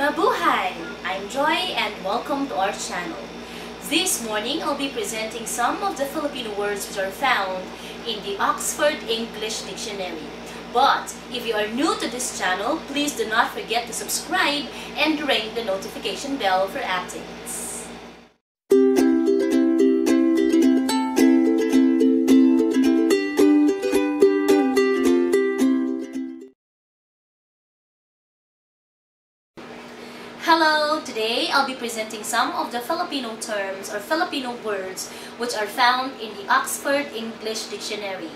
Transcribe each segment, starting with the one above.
Mabuhay! I'm Joy and welcome to our channel. This morning, I'll be presenting some of the Filipino words which are found in the Oxford English Dictionary. But if you are new to this channel, please do not forget to subscribe and ring the notification bell for updates. Hello! Today, I'll be presenting some of the Filipino terms or Filipino words which are found in the Oxford English Dictionary.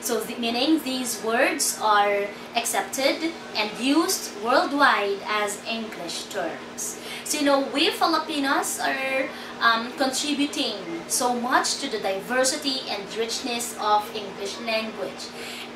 So, meaning these words are accepted and used worldwide as English terms. So, you know, we Filipinos are contributing so much to the diversity and richness of English language.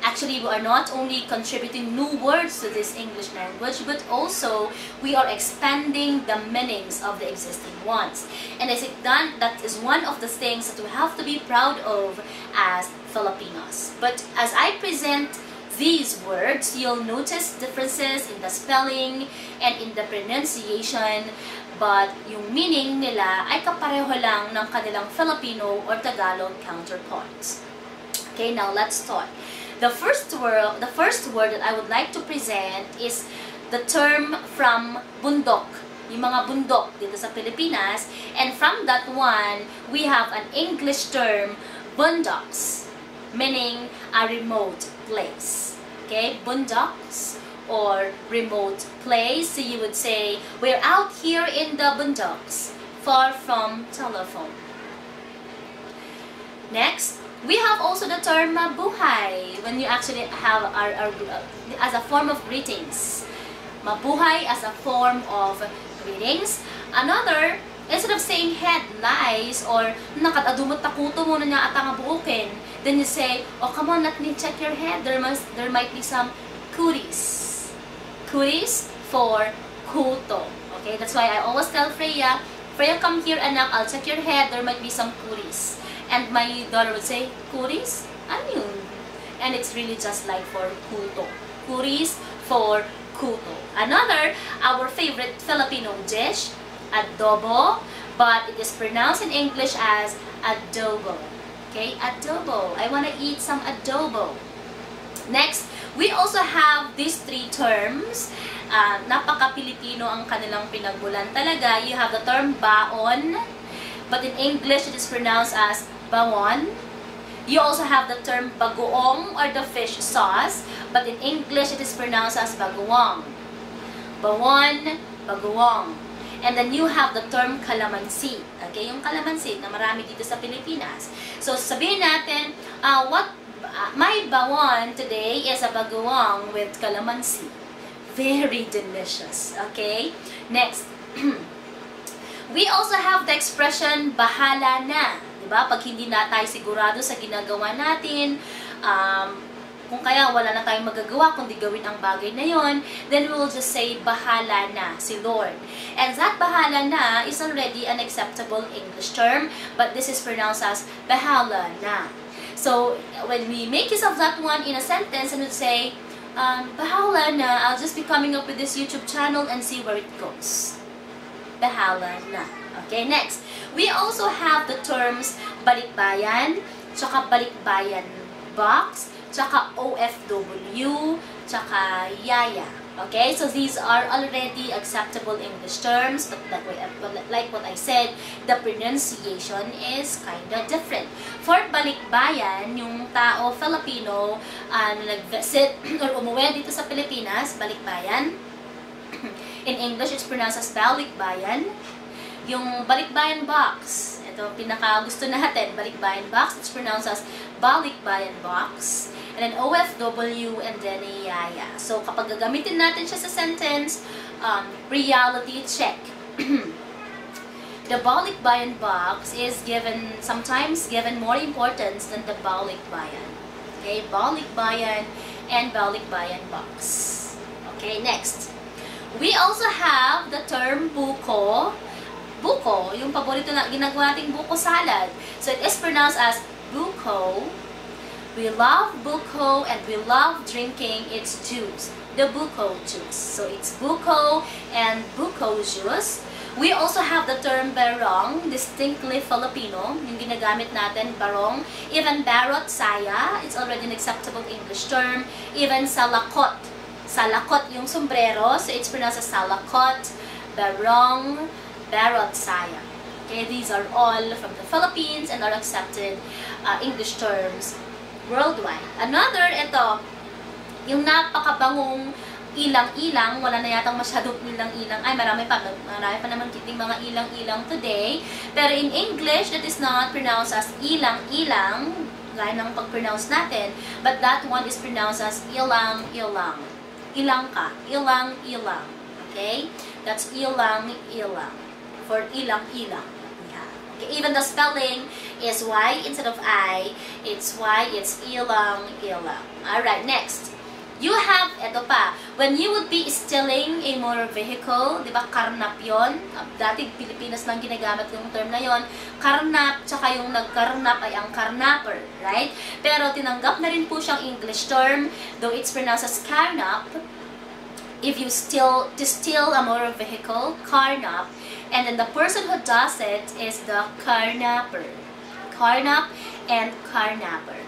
Actually, we are not only contributing new words to this English language, but also we are expanding the meanings of the existing ones. And I think that is one of the things that we have to be proud of as Filipinos. But as I present these words, you'll notice differences in the spelling and in the pronunciation, but yung meaning nila ay kapareho lang ng kanilang Filipino or Tagalog counterparts. Okay, now let's start. The first word that I would like to present is the term from bundok, yung mga bundok dito sa Pilipinas. And from that one, we have an English term, bundoks, meaning a remote place. Okay, bundoks or remote place. So you would say, we're out here in the bundoks, far from telephone. Next, we have also the term mabuhay, when you actually have our as a form of greetings. Mabuhay as a form of greetings. Another, instead of saying head lies or nakatadumot takuto mo na niya at ang buukin, then you say, oh come on, let me check your head. There might be some kuris. Kuris for kuto. Okay, that's why I always tell Freya, Freya, come here anak, I'll check your head. There might be some kuris. And my daughter would say, kuris? Ano yun? And it's really just like for kuto. Kuris for kuto. Another, our favorite Filipino dish, adobo. But it is pronounced in English as adobo. Okay, adobo. I want to eat some adobo. Next, we also have these three terms. Napaka-Pilipino ang kanilang pinagmulan talaga. You have the term baon. But in English, it is pronounced as baon. You also have the term bagoong or the fish sauce. But in English, it is pronounced as bagoong. Baon, bagoong. And then you have the term kalamansi. Okay, yung kalamansi na marami dito sa Pilipinas. So sabihin natin, my baon today is a bagoong with kalamansi. Very delicious. Okay, next. We also have the expression, bahala na. Diba? Pag hindi na tayo sigurado sa ginagawa natin, kung kaya wala na tayong magagawa kundi gawin ang bagay na yon, then we will just say, bahala na, si Lord. And that bahala na is already an acceptable English term, but this is pronounced as, bahala na. So, when we make use of that one in a sentence, and we say, bahala na, I'll just be coming up with this YouTube channel and see where it goes. Bahala na. Okay, next. We also have the terms balikbayan, tsaka balikbayan box, tsaka OFW, tsaka yaya. Okay, so these are already acceptable English terms, but like what I said, the pronunciation is kinda different. For balikbayan, yung tao Filipino nag-visit or umuwi dito sa Pilipinas, balikbayan. In English, it's pronounced as balikbayan. Yung balikbayan box, ito pinaka gusto natin, balikbayan box, it's pronounced as balikbayan box. And then OFW and then yaya. So kapag gagamitin natin siya sa sentence, reality check. The balikbayan box is sometimes given more importance than the balikbayan. Okay, balikbayan and balikbayan box. Okay, next. We also have the term buko. Buko, yung paborito na ginagawa nating buko salad. So it is pronounced as buko. We love buko and we love drinking its juice. the buko juice. So it's buko and buko juice. We also have the term barong, distinctly Filipino, yung ginagamit natin, barong. Even barot, saya, it's already an acceptable English term. Even salakot, salakot yung sombrero, so it's pronounced as salakot, barong, barot, saya. Okay, these are all from the Philippines and are accepted English terms worldwide. Another, ito, yung napakabangong ilang-ilang, wala na yatang masyadong ilang-ilang. Ay, marami pa naman kiting mga ilang-ilang today. Pero in English, that is not pronounced as ilang-ilang, gaya ng pag-pronounce natin, but that one is pronounced as ilang-ilang. Ilang ka, ilang-ilang. Okay? That's ilang-ilang. For ilang-ilang. Yeah. Okay, even the spelling is Y instead of I. It's Y, it's ilang-ilang. Alright, next. You have, eto pa, when you would be stealing a motor vehicle, di ba, karnap yun? Dati, Pilipinas lang ginagamit yung term na yun. Karnap, tsaka yung nagkarnap ay ang karnapper, right? Pero tinanggap na rin po siyang English term, though it's pronounced as carnap. If you steal, to steal a motor vehicle, carnap, and then the person who does it is the carnapper. Carnap and carnapper.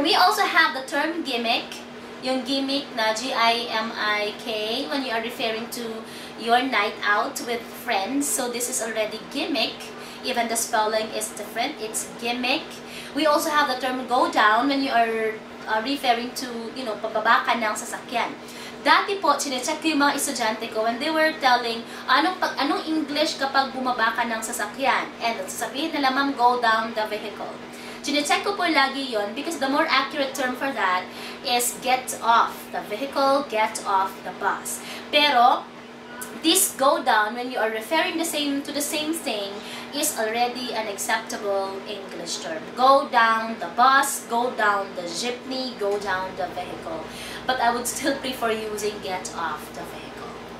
We also have the term gimmick. Yung gimmick na G-I-M-I-K when you are referring to your night out with friends. So this is already gimmick. Even the spelling is different. It's gimmick. We also have the term go down when you are referring to, you know, pababa ka ng sasakyan. Dati po, chinecheck ko yung mga estudyante ko when they were telling anong English kapag bumaba ka ng sasakyan. And sasabihin nila, ma'am, go down the vehicle. Chinecheck ko po lagi yun because the more accurate term for that is get off the vehicle, get off the bus. Pero, this go down when you are referring to the same thing is already an acceptable English term. Go down the bus, go down the jeepney, go down the vehicle. But I would still prefer using get off the vehicle.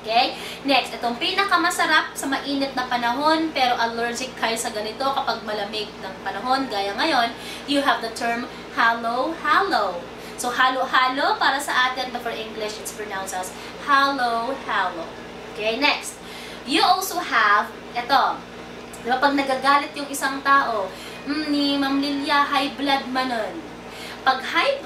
Okay? Next, itong pinakamasarap sa mainit na panahon, pero allergic kayo sa ganito kapag malamig ng panahon, gaya ngayon, you have the term halo-halo. So, halo-halo para sa atin, but for English, it's pronounced as halo-halo. Okay, next. You also have, ito, diba pag nagagalit yung isang tao, ni Ma'am Lilia, high blood man nun. Pag high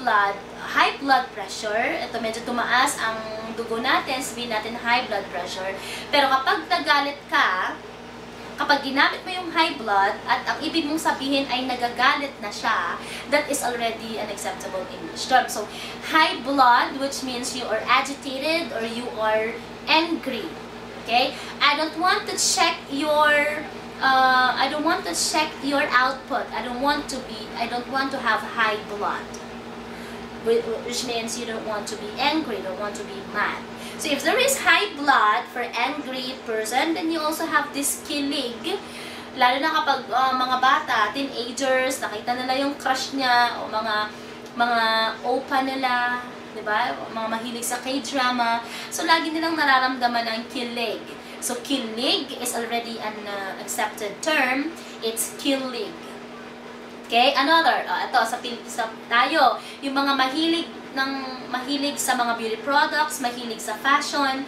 blood pressure, ito medyo tumaas ang dugo natin, sabihin natin high blood pressure. Pero kapag nagalit ka, kapag ginamit mo yung high blood at ang ibig mong sabihin ay nagagalit na siya, that is already an acceptable English term. So, high blood, which means you are agitated or you are angry. Okay? I don't want to check your output. I don't want to have high blood. Which means you don't want to be angry, don't want to be mad. So if there is high blood for angry person, then you also have this kilig. Lalo na kapag mga bata, teenagers, nakita nila yung crush niya, o mga opa nila, di ba? Mga mahilig sa K-drama. So lagi nilang nararamdaman ang kilig. So, kilig is already an accepted term. It's kilig. Okay? Another. Ito, sa tayo. Yung mga mahilig sa mga beauty products, mahilig sa fashion,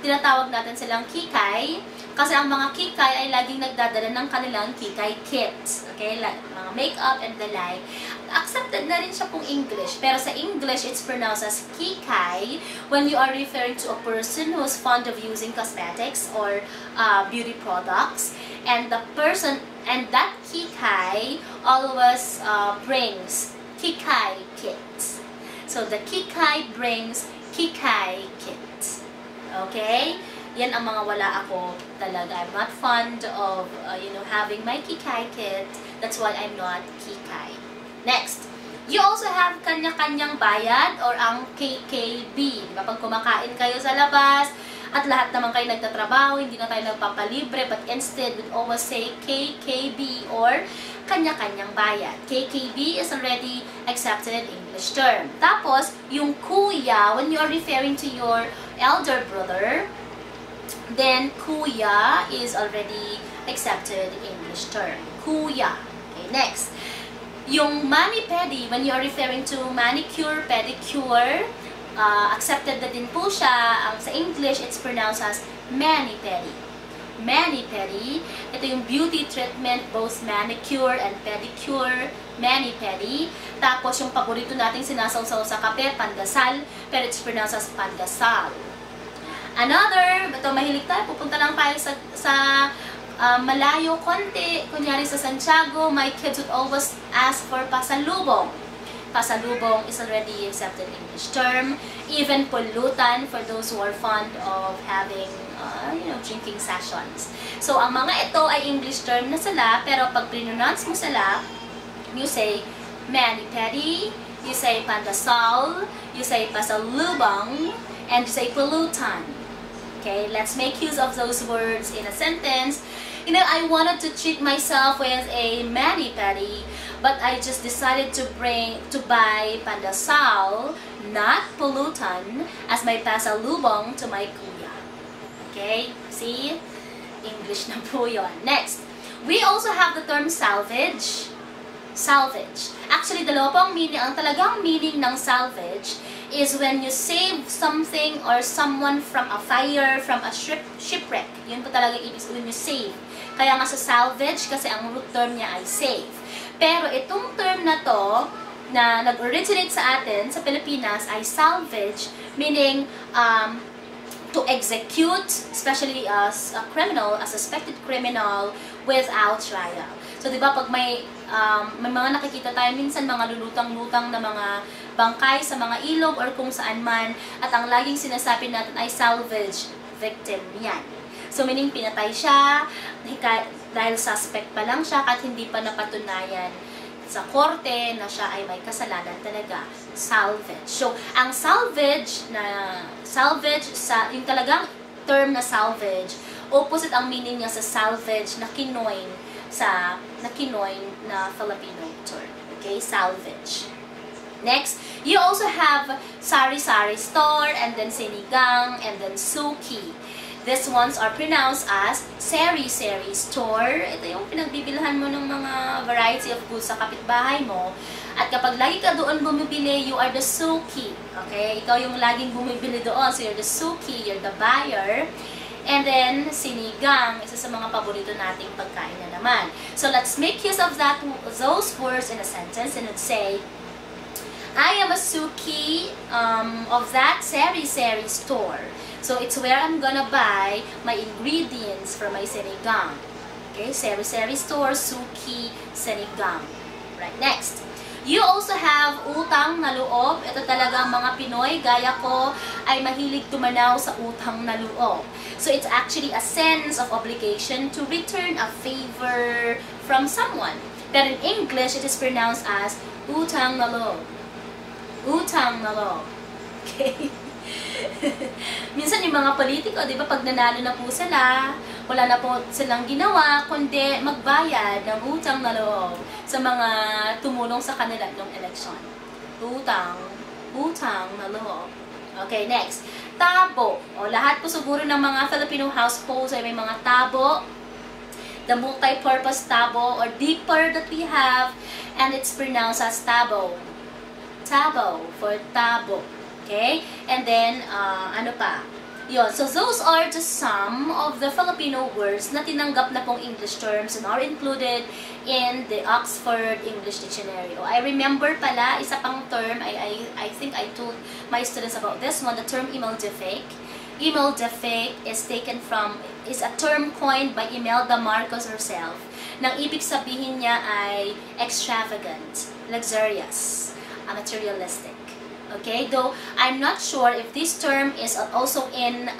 tinatawag natin silang kikay. Kasi ang mga kikay ay laging nagdadala ng kanilang kikay kits. Okay? Like, mga makeup and the like. Accepted na rin siya pong English. Pero sa English, it's pronounced as kikay when you are referring to a person who is fond of using cosmetics or beauty products. And that kikay always brings kikay kits. So, the kikay brings kikay kits. Okay? Yan ang mga wala ako talaga. I'm not fond of, having my kikay kit. That's why I'm not kikay. Next, you also have kanya-kanyang bayad or ang KKB. Kapag kumakain kayo sa labas at lahat naman kayo nagtatrabaho, hindi na tayo nagpapalibre, but instead, we always say KKB or kanya-kanyang bayad. KKB is already accepted English term. Tapos, yung kuya, when you are referring to your elder brother, then, kuya is already accepted English term. Kuya. Okay, next. Yung mani-pedi, when you are referring to manicure, pedicure, accepted na din po siya. Sa English, it's pronounced as mani-pedi. Mani-pedi. Ito yung beauty treatment, both manicure and pedicure. Mani-pedi. Tapos yung paborito nating sinasawsaw sa kape, pandasal. Pero it's pronounced as pandasal. Another, ito mahilig tayo, pupunta lang tayo sa malayo konti. Kunyari sa Santiago, my kids would always ask for pasalubong. Pasalubong is already accepted English term. Even pulutan for those who are fond of having, drinking sessions. So, ang mga ito ay English term na sila, pero pag pronounce mo sila, you say mani-pedi, you say pandasal, you say pasalubong, and you say pulutan. Okay, let's make use of those words in a sentence. You know, I wanted to treat myself with a mani-pedi, but I just decided to buy pandasal, not pulutan, as my pasalubong to my kuya. Okay, see? English na po yun. Next, we also have the term salvage. Salvage. Actually, dalawa pong meaning. Ang talagang meaning ng salvage is when you save something or someone from a fire, from a shipwreck. Yun po talaga ibig sabihin, when you save. Kaya nga sa salvage, kasi ang root term niya ay save. Pero itong term na to, na nag-originate sa atin, sa Pilipinas, ay salvage, meaning to execute, especially as a criminal, a suspected criminal, without trial. So, di ba, pag may mga nakikita tayo minsan, mga lulutang-lutang na mga bangkay sa mga ilog or kung saan man, at ang laging sinasabi natin ay salvage victim yan. So, meaning pinatay siya dahil suspect pa lang siya at hindi pa napatunayan sa korte na siya ay may kasalanan talaga. Salvage. So, ang salvage, yung talagang term na salvage, opposite ang meaning niya sa salvage na kinoin na Filipino term. Okay? Salvage. Next, you also have sari-sari store, and then sinigang, and then suki. These ones are pronounced as sari-sari store. Ito yung pinagbibilhan mo ng mga variety of goods sa kapitbahay mo. At kapag lagi ka doon bumibili, you are the suki. Okay? Ikaw yung laging bumibili doon. So, you're the suki, you're the buyer. And then, sinigang, isa sa mga paborito nating pagkain na naman. So, let's make use of those words in a sentence and let's say, I am a suki of that sari-sari store. So, it's where I'm gonna buy my ingredients for my sinigang. Okay, sari-sari store, suki, sinigang. Right, next. You also have utang na loob. Ito talaga mga Pinoy, gaya ko, ay mahilig tumanaw sa utang na loob. So, it's actually a sense of obligation to return a favor from someone. But in English, it is pronounced as utang na loob. Utang na loob. Okay? Minsan yung mga politiko, di ba, pag nanalo na po sila, wala na po silang ginawa, kundi magbayad ng utang na loob sa mga tumulong sa kanila noong eleksyon. Utang na loob. Okay, next. Tabo. O, lahat po siguro ng mga Filipino households ay may mga tabo. The multi-purpose tabo or dipper that we have, and it's pronounced as tabo. Tabo for tabo. Okay? And then, ano pa? Yun. So, those are just some of the Filipino words na tinanggap na pong English terms and are included in the Oxford English Dictionary. Oh, I remember pala, isa pang term, I think I told my students about this one, the term Imeldific. Imeldific is taken from, is a term coined by Imelda Marcos herself. Nang ibig sabihin niya ay extravagant, luxurious, materialistic. Okay, though I'm not sure if this term is also in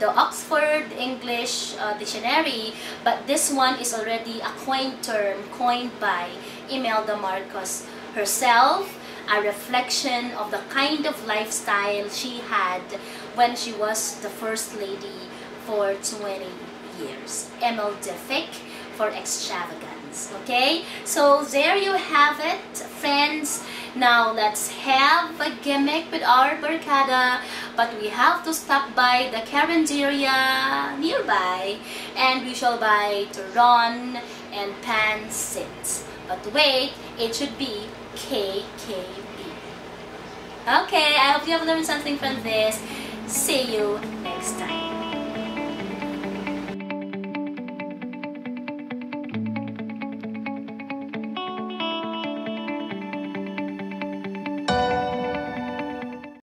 the Oxford English Dictionary, but this one is already a coined term, coined by Imelda Marcos herself, a reflection of the kind of lifestyle she had when she was the first lady for 20 years. Imeldific for extravagance. Okay, so there you have it, friends. Now, let's have a gimmick with our barkada, but we have to stop by the carinderia nearby, and we shall buy turon and pancit. But wait, it should be KKB. Okay, I hope you have learned something from this. See you next time.